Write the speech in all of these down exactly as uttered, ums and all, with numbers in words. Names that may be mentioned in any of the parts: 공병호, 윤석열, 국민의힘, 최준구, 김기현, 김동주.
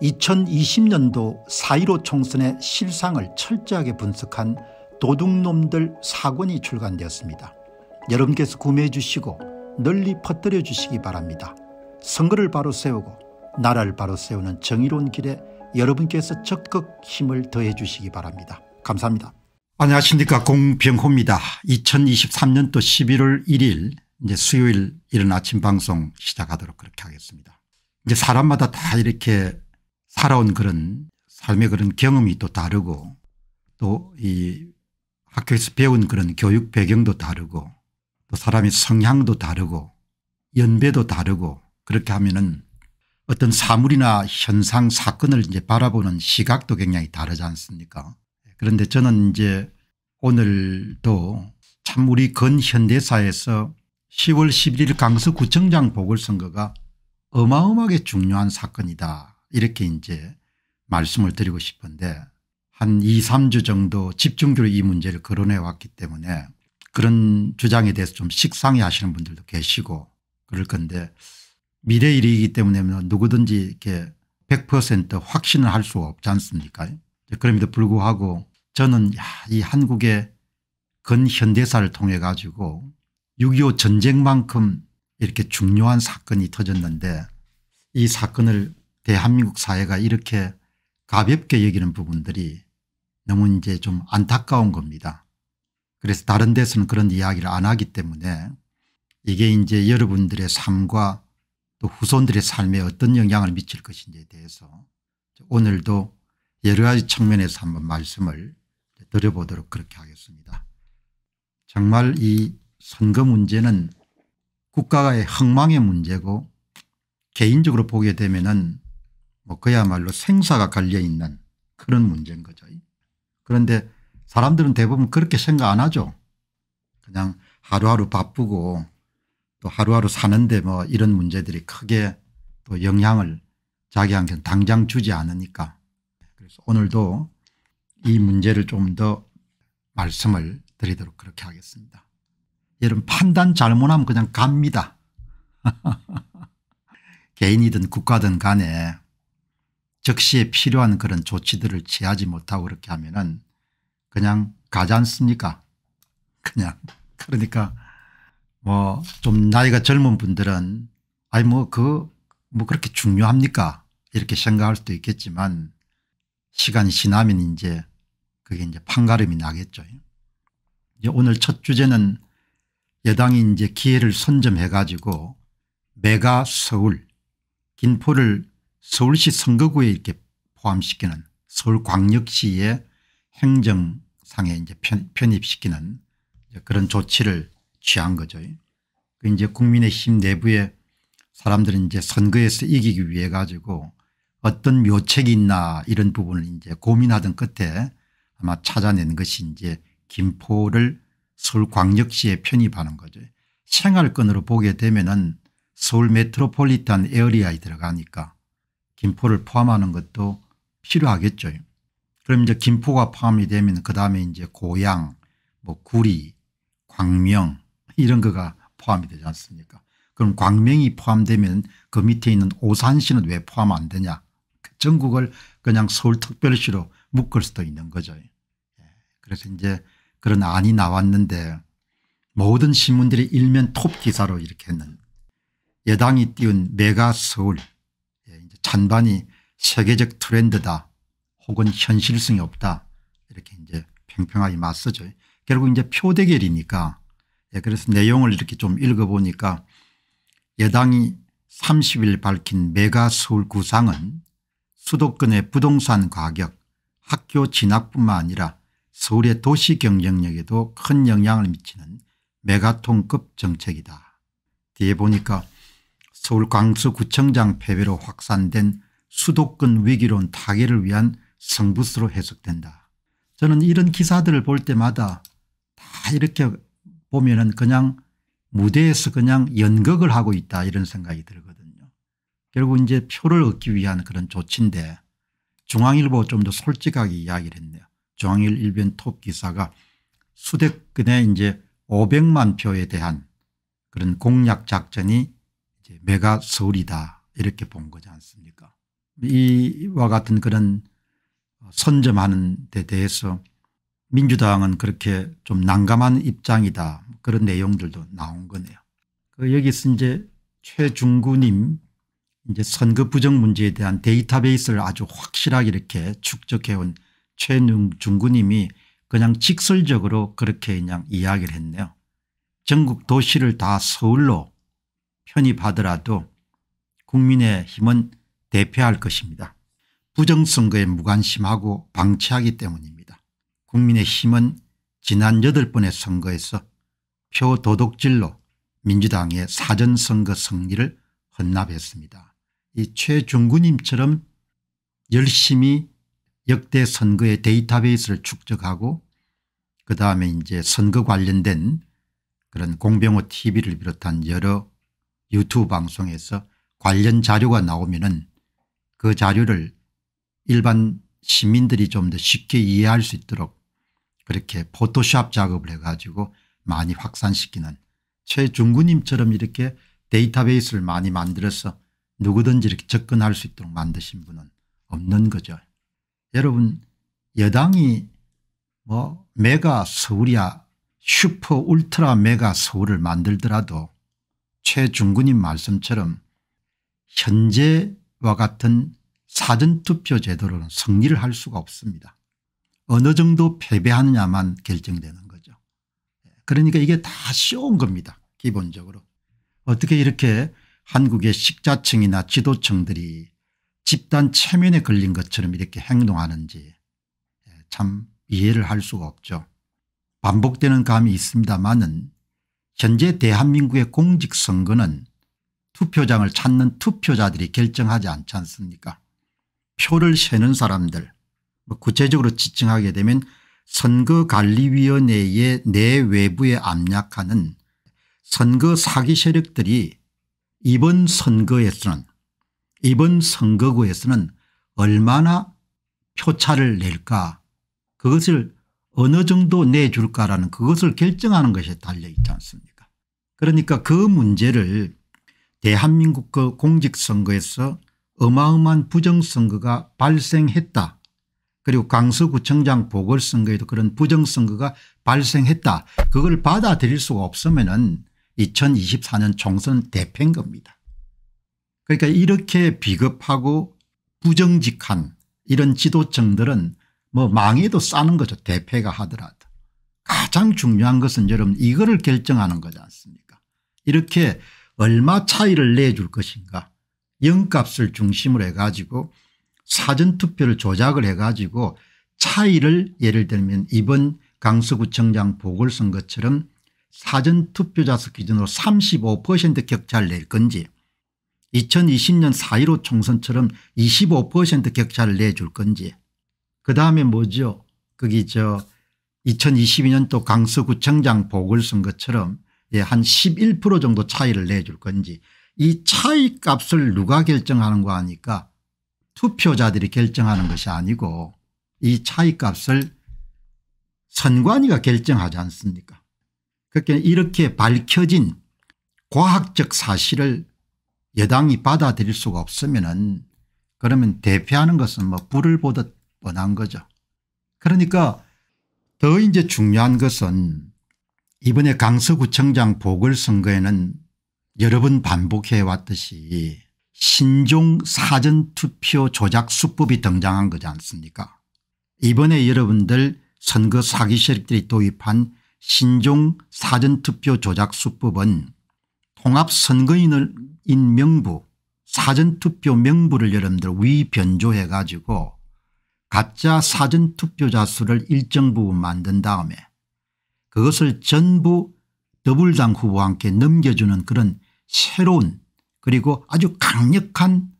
이천이십 년도 사 일오 총선의 실상을 철저하게 분석한 도둑놈들 사 권이 출간되었습니다. 여러분께서 구매해 주시고 널리 퍼뜨려 주시기 바랍니다. 선거를 바로 세우고 나라를 바로 세우는 정의로운 길에 여러분께서 적극 힘을 더해 주시기 바랍니다. 감사합니다. 안녕하십니까, 공병호입니다. 이천이십삼 년도 십일월 일일 이제 수요일 이른 아침 방송 시작하도록 그렇게 하겠습니다. 이제 사람마다 다 이렇게 살아온 그런 삶의 그런 경험이 또 다르고 또 이 학교에서 배운 그런 교육 배경도 다르고 또 사람의 성향도 다르고 연배도 다르고 그렇게 하면은 어떤 사물이나 현상 사건을 이제 바라보는 시각도 굉장히 다르지 않습니까? 그런데 저는 이제 오늘도 참 우리 근현대사에서 시월 십일일 강서구청장 보궐선거가 어마어마하게 중요한 사건이다 이렇게 이제 말씀을 드리고 싶은데 한 이 삼 주 정도 집중적으로 이 문제를 거론해 왔기 때문에 그런 주장에 대해서 좀 식상해 하시는 분들도 계시고 그럴 건데 미래의 일이기 때문에 누구든지 이렇게 백 퍼센트 확신을 할 수 없지 않습니까? 그럼에도 불구하고 저는 야, 이 한국의 근현대사를 통해 가지고 육이오 전쟁만큼 이렇게 중요한 사건이 터졌는데 이 사건을 대한민국 사회가 이렇게 가볍게 여기는 부분들이 너무 이제 좀 안타까운 겁니다. 그래서 다른 데서는 그런 이야기를 안 하기 때문에 이게 이제 여러분들의 삶과 또 후손들의 삶에 어떤 영향을 미칠 것인지에 대해서 오늘도 여러 가지 측면에서 한번 말씀을 드려보도록 그렇게 하겠습니다. 정말 이 선거 문제는 국가의 흥망의 문제고 개인적으로 보게 되면은 뭐 그야말로 생사가 갈려있는 그런 문제인 거죠. 그런데 사람들은 대부분 그렇게 생각 안 하죠. 그냥 하루하루 바쁘고 또 하루하루 사는데 뭐 이런 문제들이 크게 또 영향을 자기한테 당장 주지 않으니까. 그래서 오늘도 이 문제를 좀 더 말씀을 드리도록 그렇게 하겠습니다. 여러분 판단 잘못하면 그냥 갑니다. 개인이든 국가든 간에 적시에 필요한 그런 조치들을 취하지 못하고 그렇게 하면은 그냥 가지 않습니까? 그냥 그러니까 뭐 좀 나이가 젊은 분들은 아니 뭐 그 뭐 그렇게 중요합니까? 이렇게 생각할 수도 있겠지만 시간이 지나면 이제 그게 이제 판가름이 나겠죠. 이제 오늘 첫 주제는 여당이 이제 기회를 선점해 가지고 메가 서울 김포를 서울시 선거구에 이렇게 포함시키는 서울광역시의 행정상에 이제 편입시키는 그런 조치를 취한 거죠. 이제 국민의힘 내부에 사람들은 이제 선거에서 이기기 위해 가지고 어떤 묘책이 있나 이런 부분을 이제 고민하던 끝에 아마 찾아낸 것이 이제 김포를 서울광역시에 편입하는 거죠. 생활권으로 보게 되면은 서울 메트로폴리탄 에어리아에 들어가니까 김포를 포함하는 것도 필요하겠죠. 그럼 이제 김포가 포함이 되면 그 다음에 이제 고양, 뭐 구리, 광명 이런 거가 포함이 되지 않습니까? 그럼 광명이 포함되면 그 밑에 있는 오산시는 왜 포함 안 되냐? 전국을 그냥 서울특별시로 묶을 수도 있는 거죠. 그래서 이제 그런 안이 나왔는데 모든 신문들이 일면 톱 기사로 이렇게 했는 여당이 띄운 메가 서울 찬반이 세계적 트렌드다 혹은 현실성이 없다 이렇게 이제 평평하게 맞서죠. 결국 이제 표 대결이니까 그래서 내용을 이렇게 좀 읽어보니까 여당이 삼십일 밝힌 메가 서울 구상은 수도권의 부동산 가격, 학교 진학뿐만 아니라 서울의 도시 경쟁력에도 큰 영향을 미치는 메가톤급 정책이다. 뒤에 보니까 서울 강서구청장 패배로 확산된 수도권 위기론 타개를 위한 성부수로 해석된다. 저는 이런 기사들을 볼 때마다 다 이렇게 보면은 그냥 무대에서 그냥 연극을 하고 있다 이런 생각이 들거든요. 결국 이제 표를 얻기 위한 그런 조치인데 중앙일보 좀 더 솔직하게 이야기를 했네요. 중앙일 일변 톱 기사가 수도권의 이제 오백만 표에 대한 그런 공약 작전이 메가 서울이다 이렇게 본 거지 않습니까? 이와 같은 그런 선점하는 데 대해서 민주당은 그렇게 좀 난감한 입장이다, 그런 내용들도 나온 거네요. 그 여기서 이제 최준구님 이제 선거 부정 문제에 대한 데이터베이스를 아주 확실하게 이렇게 축적해온 최준구님이 그냥 직설적으로 그렇게 그냥 이야기를 했네요. 전국 도시를 다 서울로 편입하더라도 국민의힘은 대표할 것입니다. 부정선거에 무관심하고 방치하기 때문입니다. 국민의힘은 지난 여덟 번의 선거에서 표 도둑질로 민주당의 사전선거 승리를 헌납했습니다. 이 최준구님처럼 열심히 역대 선거의 데이터베이스를 축적하고 그다음에 이제 선거 관련된 그런 공병호 티비를 비롯한 여러 유튜브 방송에서 관련 자료가 나오면은 그 자료를 일반 시민들이 좀 더 쉽게 이해할 수 있도록 그렇게 포토샵 작업을 해가지고 많이 확산시키는, 최준구님처럼 이렇게 데이터베이스를 많이 만들어서 누구든지 이렇게 접근할 수 있도록 만드신 분은 없는 거죠. 여러분, 여당이 뭐 메가 서울이야 슈퍼 울트라 메가 서울을 만들더라도 최준구님 말씀처럼 현재와 같은 사전투표 제도로는 승리를 할 수가 없습니다. 어느 정도 패배하느냐만 결정되는 거죠. 그러니까 이게 다 쉬운 겁니다. 기본적으로 어떻게 이렇게 한국의 식자층이나 지도층들이 집단 체면에 걸린 것처럼 이렇게 행동하는지 참 이해를 할 수가 없죠. 반복되는 감이 있습니다만은 현재 대한민국의 공직선거는 투표장을 찾는 투표자들이 결정하지 않지 않습니까? 표를 세는 사람들, 구체적으로 지칭하게 되면 선거관리위원회의 내외부에 압력하는 선거 사기 세력들이 이번 선거에서는, 이번 선거구에서는 얼마나 표차를 낼까, 그것을 어느 정도 내줄까라는, 그것을 결정하는 것에 달려있지 않습니까? 그러니까 그 문제를 대한민국 그 공직선거에서 어마어마한 부정선거가 발생했다, 그리고 강서구청장 보궐선거에도 그런 부정선거가 발생했다, 그걸 받아들일 수가 없으면은 이천이십사 년 총선 대패인 겁니다. 그러니까 이렇게 비겁하고 부정직한 이런 지도층들은 뭐 망해도 싸는 거죠. 대패가 하더라도. 가장 중요한 것은 여러분 이거를 결정하는 거지 않습니까? 이렇게 얼마 차이를 내줄 것인가, 영값을 중심으로 해가지고 사전투표를 조작을 해가지고 차이를, 예를 들면 이번 강서구청장 보궐선거처럼 사전투표자수 기준으로 삼십오 퍼센트 격차를 낼 건지, 이천이십 년 사 일오 총선처럼 이십오 퍼센트 격차를 내줄 건지, 그다음에 뭐죠? 거기 저 이천이십이 년 또 강서구청장 보궐선거처럼 예, 한 십일 퍼센트 정도 차이를 내줄 건지, 이 차이 값을 누가 결정하는 거 아니까 투표자들이 결정하는 것이 아니고 이 차이 값을 선관위가 결정하지 않습니까? 그러니까 이렇게 밝혀진 과학적 사실을 여당이 받아들일 수가 없으면은 그러면 대표하는 것은 뭐 불을 보듯 뻔한 거죠. 그러니까 더 이제 중요한 것은 이번에 강서구청장 보궐선거에는 여러 번 반복해왔듯이 신종 사전투표 조작 수법이 등장한 거지 않습니까? 이번에 여러분들 선거 사기 세력들이 도입한 신종 사전투표 조작 수법은 통합선거인을 인 명부, 사전투표 명부를 여러분들 위변조해 가지고 가짜 사전투표자 수를 일정 부분 만든 다음에 그것을 전부 더불당 후보와 함께 넘겨주는 그런 새로운, 그리고 아주 강력한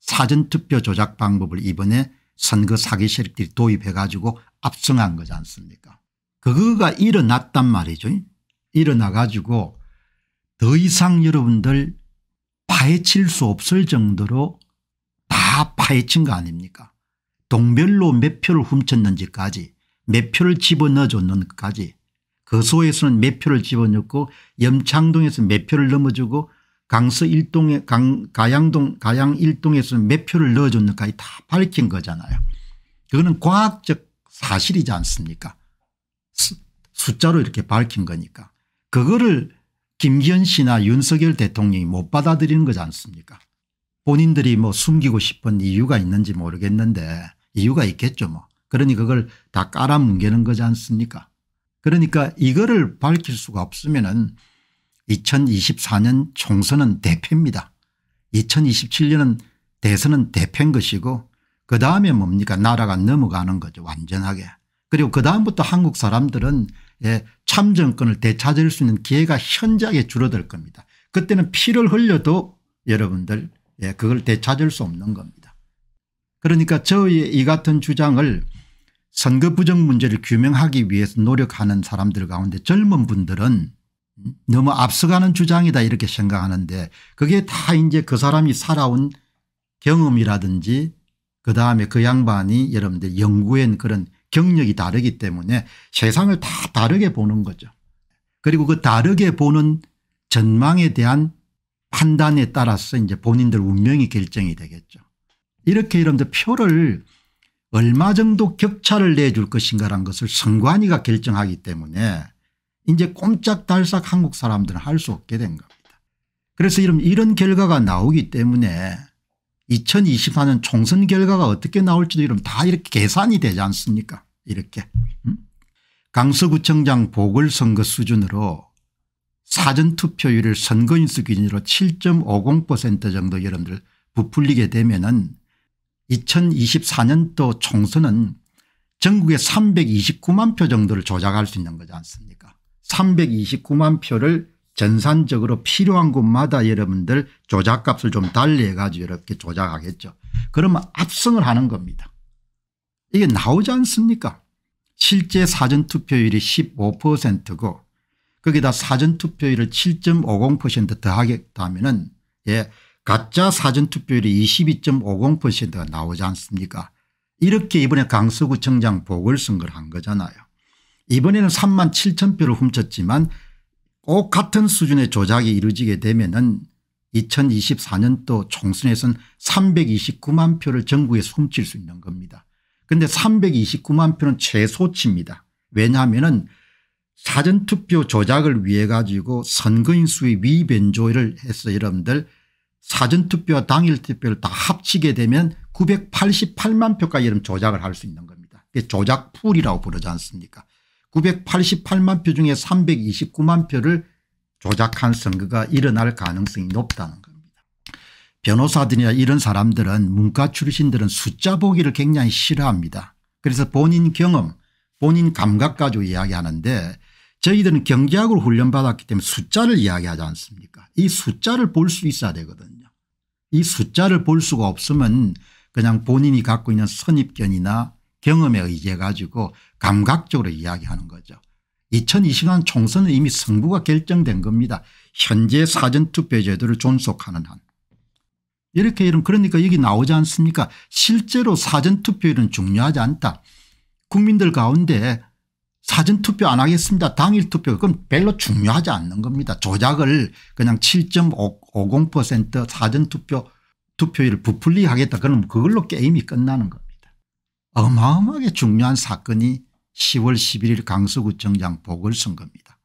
사전투표 조작 방법을 이번에 선거 사기 세력들이 도입해 가지고 압승한 거지 않습니까? 그거가 일어났단 말이죠. 일어나 가지고 더 이상 여러분들 파헤칠 수 없을 정도로 다 파헤친 거 아닙니까? 동별로 몇 표를 훔쳤는지까지, 몇 표를 집어넣어줬는지까지, 거소에서는 몇 표를 집어넣고, 염창동에서 몇 표를 넘어주고, 강서 일동에 강 가양동 가양 일동에서 몇 표를 넣어줬는가에 다 밝힌 거잖아요. 그거는 과학적 사실이지 않습니까? 수, 숫자로 이렇게 밝힌 거니까. 그거를 김기현 씨나 윤석열 대통령이 못 받아들이는 거지 않습니까? 본인들이 뭐 숨기고 싶은 이유가 있는지 모르겠는데 이유가 있겠죠 뭐. 그러니 그걸 다 깔아뭉개는 거지 않습니까? 그러니까 이거를 밝힐 수가 없으면은 이천이십사 년 총선은 대패입니다. 이천이십칠 년은 대선은 대패인 것이고 그다음에 뭡니까? 나라가 넘어가는 거죠 완전하게. 그리고 그다음부터 한국 사람들은 예, 참정권을 되찾을 수 있는 기회가 현저하게 줄어들 겁니다. 그때는 피를 흘려도 여러분들 예, 그걸 되찾을 수 없는 겁니다. 그러니까 저의 이 같은 주장을 선거 부정 문제를 규명하기 위해서 노력하는 사람들 가운데 젊은 분들은 너무 앞서가는 주장이다 이렇게 생각하는데 그게 다 이제 그 사람이 살아온 경험이라든지 그다음에 그 양반이 여러분들 연구한 그런 경력이 다르기 때문에 세상을 다 다르게 보는 거죠. 그리고 그 다르게 보는 전망에 대한 판단에 따라서 이제 본인들 운명이 결정이 되겠죠. 이렇게 여러분들 표를 얼마 정도 격차를 내줄 것인가라는 것을 선관위가 결정하기 때문에 이제 꼼짝달싹 한국 사람들은 할 수 없게 된 겁니다. 그래서 이런, 이런 결과가 나오기 때문에 이천이십사 년 총선 결과가 어떻게 나올지도 이러면 다 이렇게 계산이 되지 않습니까? 이렇게. 음? 강서구청장 보궐선거 수준으로 사전투표율을 선거인수 기준으로 칠 점 오공 퍼센트 정도 여러분들 부풀리게 되면은 이천이십사 년도 총선은 전국에 삼백이십구만 표 정도를 조작할 수 있는 거지 않습니까? 삼백이십구만 표를 전산적으로 필요한 곳마다 여러분들 조작값을 좀 달리해 가지고 이렇게 조작하겠죠. 그러면 압승을 하는 겁니다. 이게 나오지 않습니까? 실제 사전투표율이 십오 퍼센트고 거기다 사전투표율을 칠 점 오공 퍼센트 더하겠다면은 예, 가짜 사전투표율이 이십이 점 오공 퍼센트가 나오지 않습니까? 이렇게 이번에 강서구청장 보궐선거를 한 거잖아요. 이번에는 삼만 칠천 표를 훔쳤지만 꼭 같은 수준의 조작이 이루어지게 되면은 이천이십사 년도 총선에서는 삼백이십구만 표를 전국에서 훔칠 수 있는 겁니다. 그런데 삼백이십구만 표는 최소치입니다. 왜냐하면은 사전투표 조작을 위해 가지고 선거인수의 위변조를 해서 여러분들 사전투표와 당일투표를 다 합치게 되면 구백팔십팔만 표까지 여러분 조작을 할 수 있는 겁니다. 그게 조작풀이라고 부르지 않습니까? 구백팔십팔만 표 중에 삼백이십구만 표를 조작한 선거가 일어날 가능성이 높다는 겁니다. 변호사들이나 이런 사람들은 문과 출신들은 숫자 보기를 굉장히 싫어합니다. 그래서 본인 경험 본인 감각 가지고 이야기하는데 저희들은 경제학으로 훈련받았기 때문에 숫자를 이야기하지 않습니까? 이 숫자를 볼 수 있어야 되거든요. 이 숫자를 볼 수가 없으면 그냥 본인이 갖고 있는 선입견이나 경험에 의해 가지고 감각적으로 이야기하는 거죠. 이천이십 년 총선은 이미 승부가 결정된 겁니다. 현재 사전투표 제도를 존속하는 한. 이렇게 이런 그러니까 여기 나오지 않습니까? 실제로 사전투표율은 중요하지 않다. 국민들 가운데 사전투표 안 하겠습니다. 당일투표 그건 별로 중요하지 않는 겁니다. 조작을 그냥 칠 점 오공 퍼센트 사전투표 투표율을 부풀리 하겠다. 그럼 그걸로 게임이 끝나는 겁니다. 어마어마하게 중요한 사건이 시월 십일 일 강서구청장 보궐선거입니다.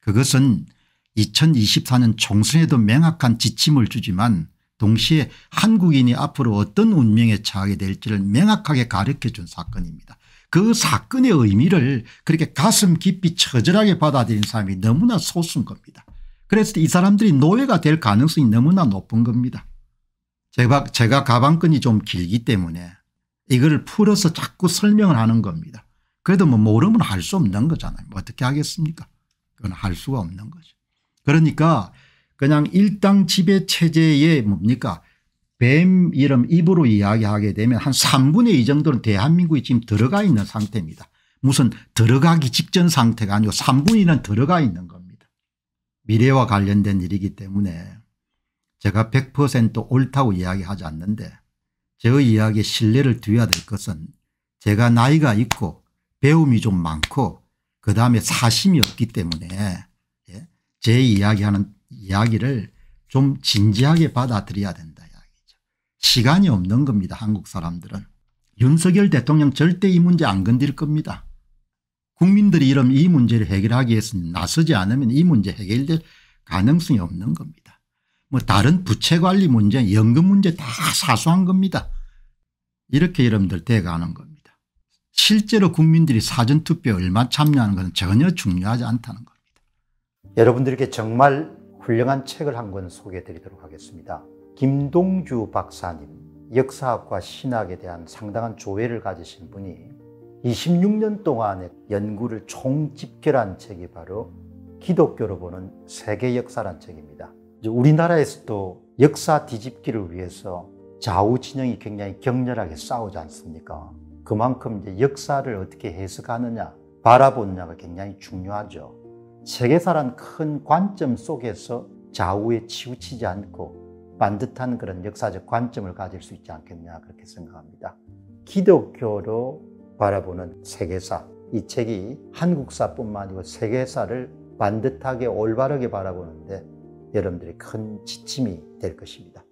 그것은 이천이십사 년 총선에도 명확한 지침을 주지만 동시에 한국인이 앞으로 어떤 운명에 처하게 될지를 명확하게 가르쳐준 사건입니다. 그 사건의 의미를 그렇게 가슴 깊이 처절하게 받아들인 사람이 너무나 소수인 겁니다. 그래서 이 사람들이 노예가 될 가능성이 너무나 높은 겁니다. 제가, 제가 가방끈이 좀 길기 때문에 이걸 풀어서 자꾸 설명을 하는 겁니다. 그래도 뭐 모르면 할 수 없는 거잖아요. 어떻게 하겠습니까? 그건 할 수가 없는 거죠. 그러니까 그냥 일당 지배 체제의 뭡니까? 뱀 이름 입으로 이야기하게 되면 한 삼분의 이 정도는 대한민국이 지금 들어가 있는 상태입니다. 무슨 들어가기 직전 상태가 아니고 삼분의 일은 들어가 있는 겁니다. 미래와 관련된 일이기 때문에 제가 백 퍼센트 옳다고 이야기하지 않는데 저 이야기에 신뢰를 두어야 될 것은 제가 나이가 있고 배움이 좀 많고 그다음에 사심이 없기 때문에 제 이야기하는 이야기를 좀 진지하게 받아들여야 된다 이야기죠. 시간이 없는 겁니다. 한국 사람들은. 윤석열 대통령 절대 이 문제 안 건드릴 겁니다. 국민들이 이러면 이 문제를 해결하기 위해서 나서지 않으면 이 문제 해결될 가능성이 없는 겁니다. 뭐 다른 부채관리 문제, 연금 문제 다 사소한 겁니다. 이렇게 여러분들 돼가는 겁니다. 실제로 국민들이 사전투표에 얼마 참여하는 것은 전혀 중요하지 않다는 겁니다. 여러분들께 정말 훌륭한 책을 한 권 소개해드리도록 하겠습니다. 김동주 박사님, 역사학과 신학에 대한 상당한 조예를 가지신 분이 이십육 년 동안의 연구를 총집결한 책이 바로 기독교로 보는 세계 역사란 책입니다. 우리나라에서도 역사 뒤집기를 위해서 좌우 진영이 굉장히 격렬하게 싸우지 않습니까? 그만큼 이제 역사를 어떻게 해석하느냐, 바라보느냐가 굉장히 중요하죠. 세계사란 큰 관점 속에서 좌우에 치우치지 않고 반듯한 그런 역사적 관점을 가질 수 있지 않겠냐 그렇게 생각합니다. 기독교로 바라보는 세계사, 이 책이 한국사뿐만 아니고 세계사를 반듯하게 올바르게 바라보는데 여러분들이 큰 지침이 될 것입니다.